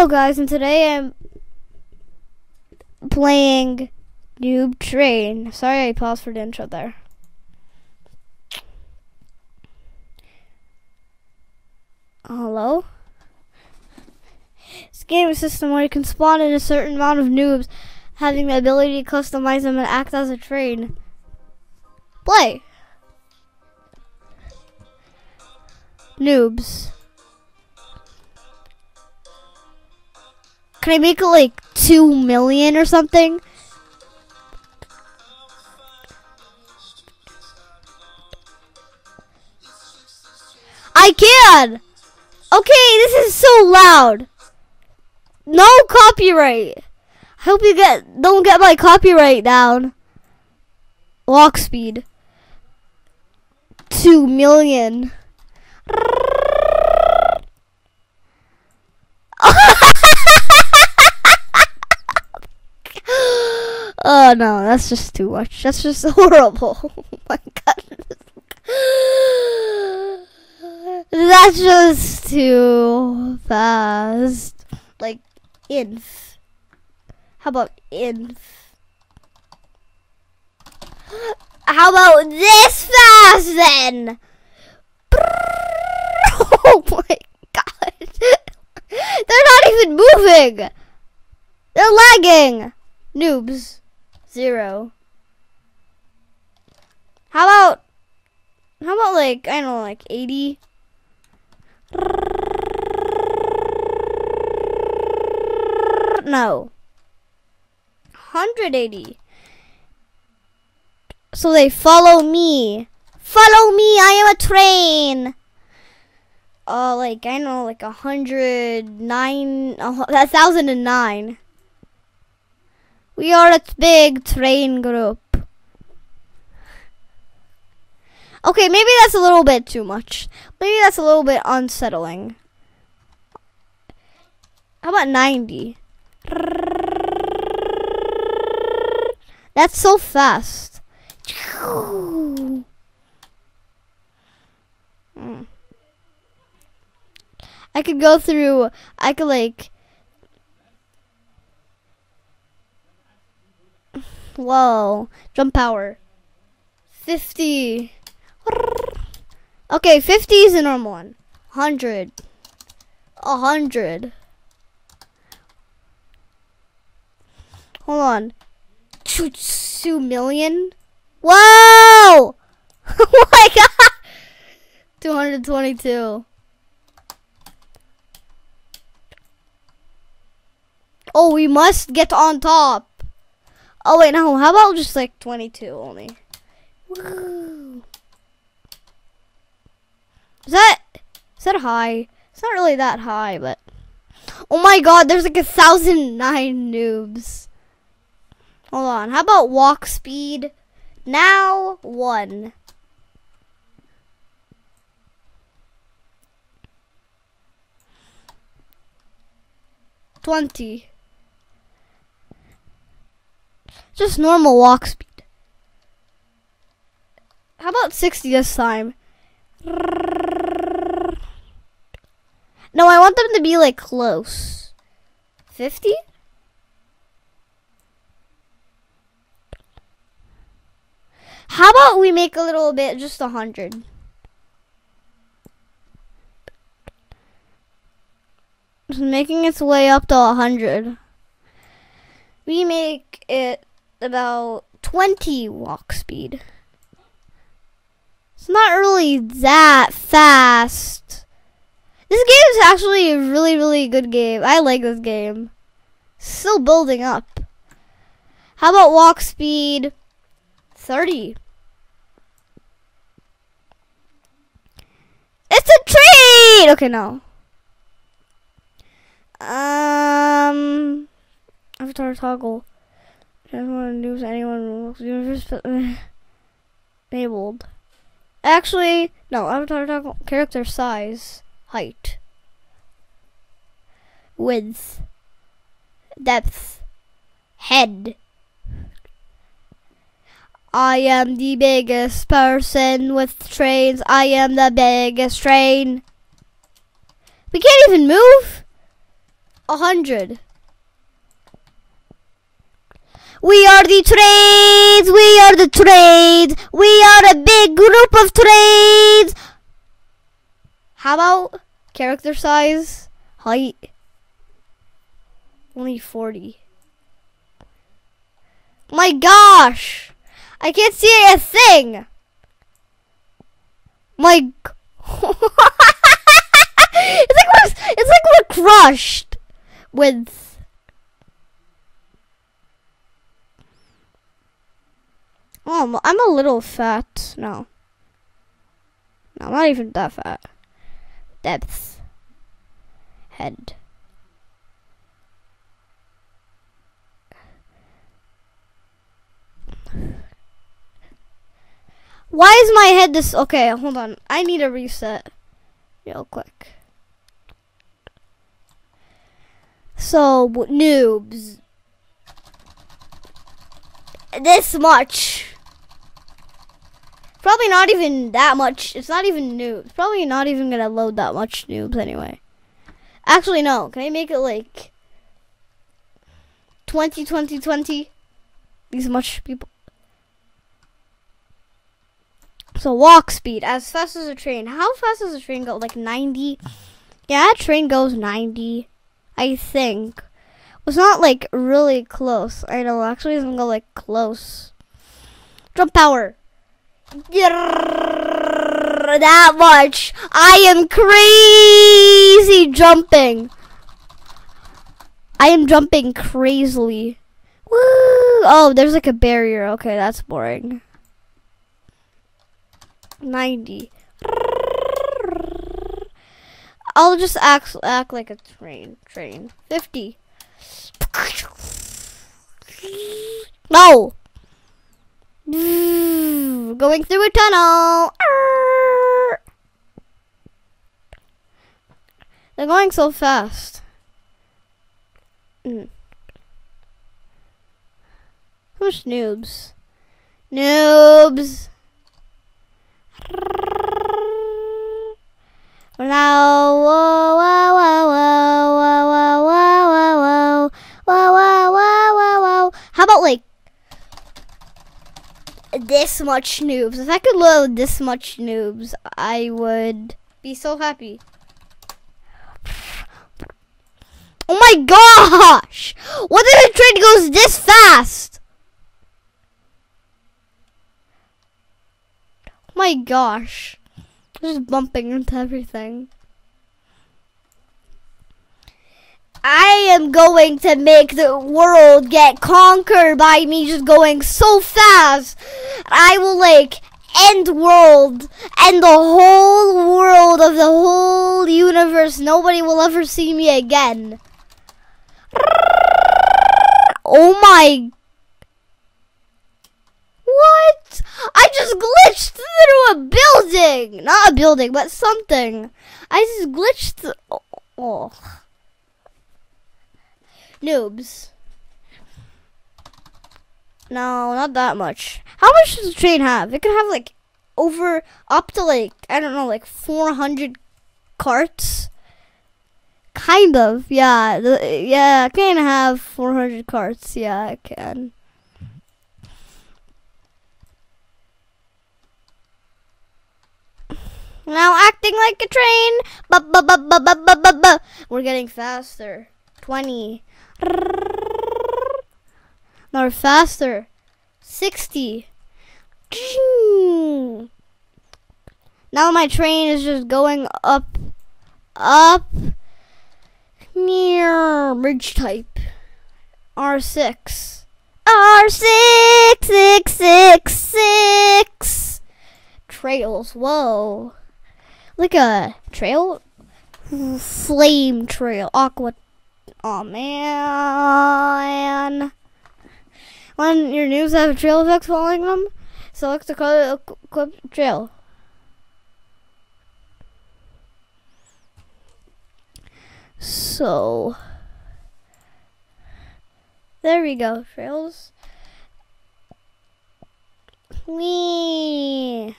Hello guys, and today I'm playing Noob Train. Sorry I paused for the intro there. Hello? This game is a system where you can spawn in a certain amount of noobs, having the ability to customize them and act as a train. Play! Noobs. Can I make it like 2 million or something? I can! Okay, this is so loud. No copyright. I hope you don't get my copyright down. Walk speed. 2 million. Oh no, that's just too much. That's just horrible. Oh my god. That's just too fast. Like, inf. How about inf? How about this fast then? Oh my god. They're not even moving. They're lagging. Noobs. 0. How about like, I don't know, like 80? No. 180. So they follow me. Follow me, I am a train. Like, I don't know, like 109, 1009. We are a big train group. Okay, maybe that's a little bit too much. Maybe that's a little bit unsettling. How about 90? That's so fast. I could go through, I could like... Whoa, jump power. 50. Okay, 50 is a normal one. 100. 100. Hold on. 2 million? Whoa! Oh my god! 222. Oh, we must get on top. Oh wait, no, how about just like 22 only? Woo. Is that high? It's not really that high, but oh my god, there's like 1009 noobs. Hold on, how about walk speed? Now 1. Twenty. Just normal walk speed. How about 60 this time? No, I want them to be like close. 50? How about we make a little bit, just 100? It's making its way up to 100. We make it about 20 walk speed. It's not really that fast. This game is actually a really, really good game. I like this game. Still building up. How about walk speed 30? It's a train! Okay, no. Avatar toggle. Doesn't want to do anyone. Enabled. Actually, no. Avatar toggle. Character size, height, width, depth, head. I am the biggest person with trains. I am the biggest train. We can't even move. 100. We are the trades. We are the trades. We are a big group of trades. How about character size, height? Only 40. My gosh, I can't see a thing. My, it's like we're crushed with. Oh, I'm a little fat. No, I'm not even that fat. Depth, head. Why is my head this? Okay, hold on. I need a reset real quick. So, noobs. This much. Probably not even that much. It's not even noobs. Probably not even gonna load that much noobs anyway. Actually, no. Can I make it like 20? These much people. So walk speed, as fast as a train. How fast does a train go? Like 90? Yeah, a train goes 90, I think. It's not like really close. I know, actually it doesn't go like close. Jump power. That much. I am crazy jumping. I am jumping crazily. Woo! Oh, there's like a barrier. Okay, that's boring. 90. I'll just act like a train. 50. No. Going through a tunnel. They're going so fast. Who's noobs? Noobs. How about like this much noobs? If I could load this much noobs, I would be so happy. Oh my gosh! What if a train goes this fast? Oh my gosh. Just bumping into everything. I am going to make the world get conquered by me just going so fast. I will like end the whole world of the whole universe. Nobody will ever see me again. Oh my. What? I just glitched through a building. Not a building, but something. I just glitched. Oh. Noobs. No, not that much. How much does the train have? It can have like up to like, I don't know, like 400 carts. Kind of, yeah. Yeah, it can have 400 carts. Yeah, it can. Now acting like a train. We're getting faster. 20. More faster. 60. Now my train is just going up. Near bridge type. R6. R6. Trails. Whoa. Like a trail? Flame trail. Aqua. Oh man. When your noobs have trail effects following them, select the color equipped trail. So. There we go. Trails. Wee.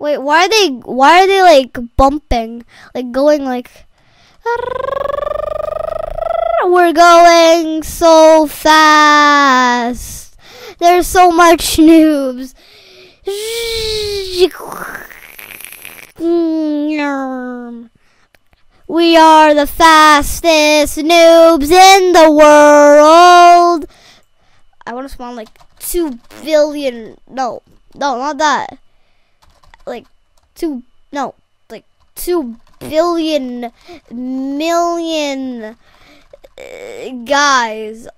Wait, why are they like bumping? Like going like We're going so fast. There's so much noobs. We are the fastest noobs in the world. I want to spawn like 2 billion. No, not that. Like 2 billion million guys.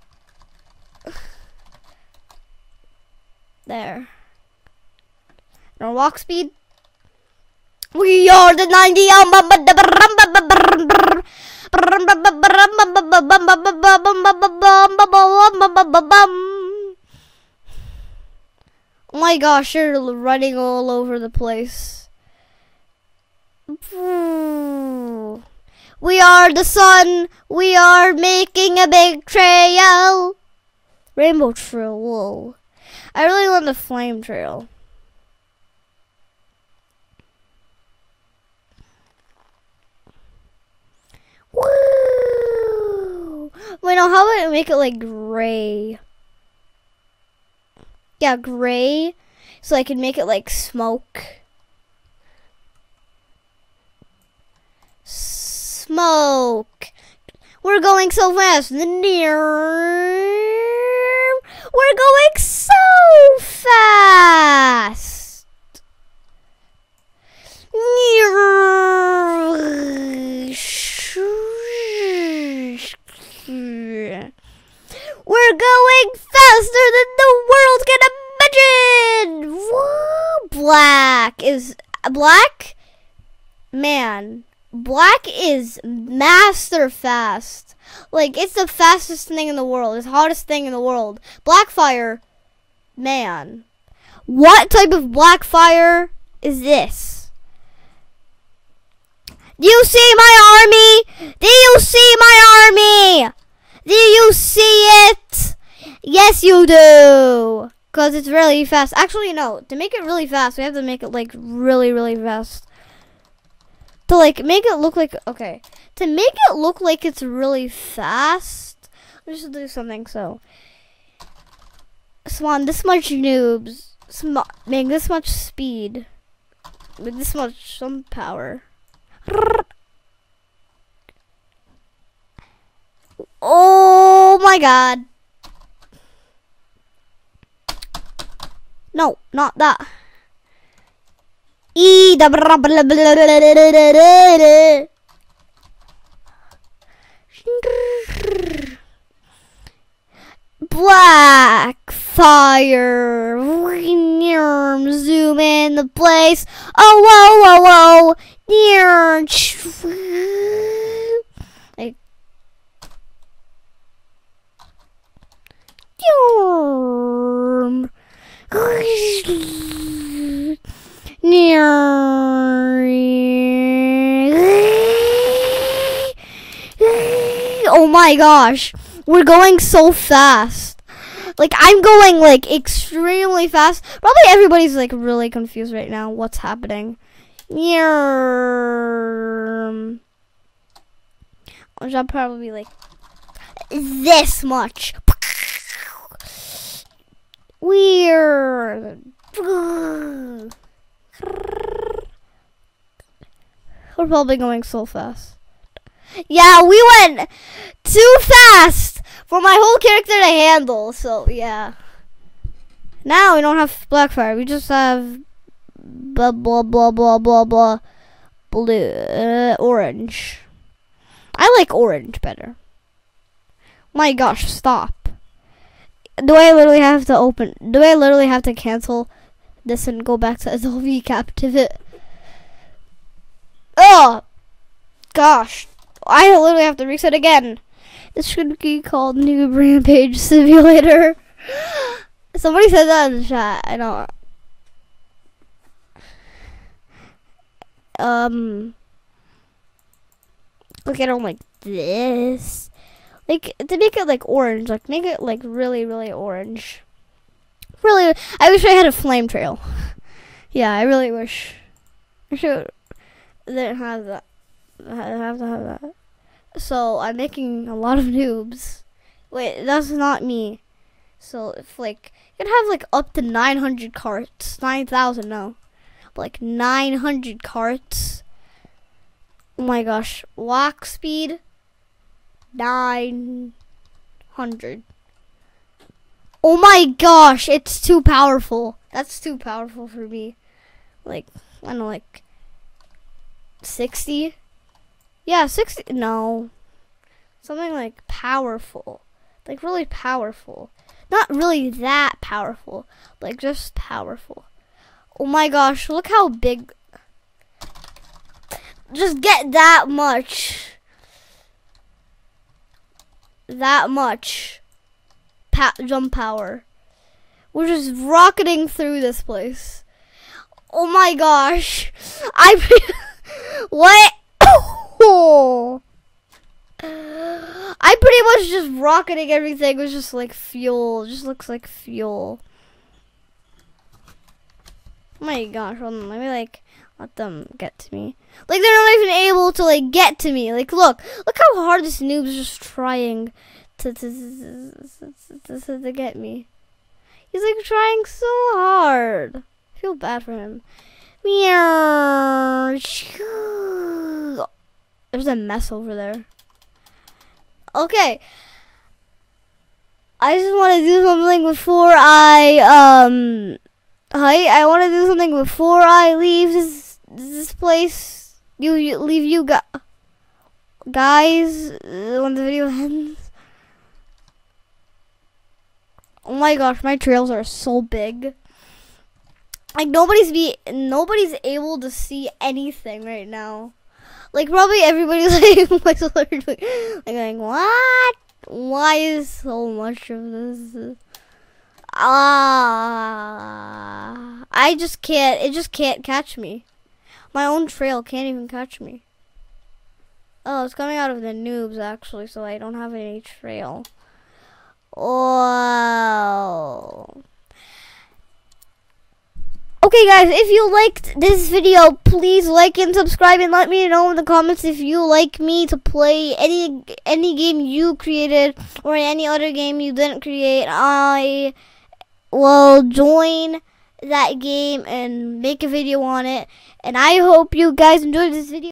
There. Our walk speed. We are the 90. Oh my gosh, you're running all over the place. We are the sun. We are making a big trail. Rainbow trail. Whoa. I really want the flame trail. Woo! Wait, no, how about I make it like gray? Yeah, gray. So I can make it like smoke. Smoke. We're going so fast. We're going so fast. We're going faster than the world can imagine. Whoa, Black is master fast. Like, it's the fastest thing in the world. It's the hottest thing in the world. Blackfire, man. What type of blackfire is this? Do you see my army? Do you see my army? Do you see it? Yes, you do. Because it's really fast. Actually, no. To make it really fast, we have to make it, like, really, really fast. To like make it look like okay. To make it look like it's really fast. We should do something so. Spawn this much noobs. Make this much speed. Make this much some power. Oh my god. No, not that. Black fire, zoom in the place. Oh, whoa, whoa, whoa. Like, oh my gosh, we're going so fast. Like, I'm going like extremely fast. Probably everybody's like really confused right now. What's happening? Which I'll probably be like this much. Weird. We're probably going so fast. Yeah, we went too fast for my whole character to handle. So, yeah. Now we don't have Blackfire. We just have blah, blah, blah, blah, blah, blah, blue, orange. I like orange better. My gosh, stop. Do I literally have to cancel this and go back to Adobe Captivate? Oh, gosh. I literally have to reset again. This should be called Noob Rampage Simulator. Somebody said that in the chat. I don't. Look at them like this. Like, to make it like orange. Like, make it like really, really orange. Really, I wish I had a flame trail. Yeah, I really wish. I should. They have that. I have to have that. So I'm making a lot of noobs. Wait, that's not me. So if like you can have like up to 900 carts, 9,000 no, but like 900 carts. Oh my gosh, walk speed 900. Oh my gosh, it's too powerful. That's too powerful for me. Like I don't know, like 60. Yeah, 60. No, something like powerful, like really powerful. Not really that powerful, like just powerful. Oh my gosh, look how big. Just get that much. That much jump power. We're just rocketing through this place. Oh my gosh. What? Oh. I pretty much just rocketing everything. It was just like fuel. It just looks like fuel. Oh my gosh, hold on, let me like let them get to me. Like they're not even able to like get to me. Like look how hard this noob's just trying to get me. He's like trying so hard. I feel bad for him. Meow. There's a mess over there. Okay. I just want to do something before I want to do something before I leave this place. You leave you guys when the video ends. Oh my gosh, my trails are so big. Like nobody's able to see anything right now. Like probably everybody's like, like what? Why is so much of this? Ah, I just can't. It just can't catch me. My own trail can't even catch me. Oh, it's coming out of the noobs actually, so I don't have any trail. Oh. Okay guys, if you liked this video, please like and subscribe and let me know in the comments if you like me to play any game you created or any other game you didn't create. I will join that game and make a video on it. And I hope you guys enjoyed this video.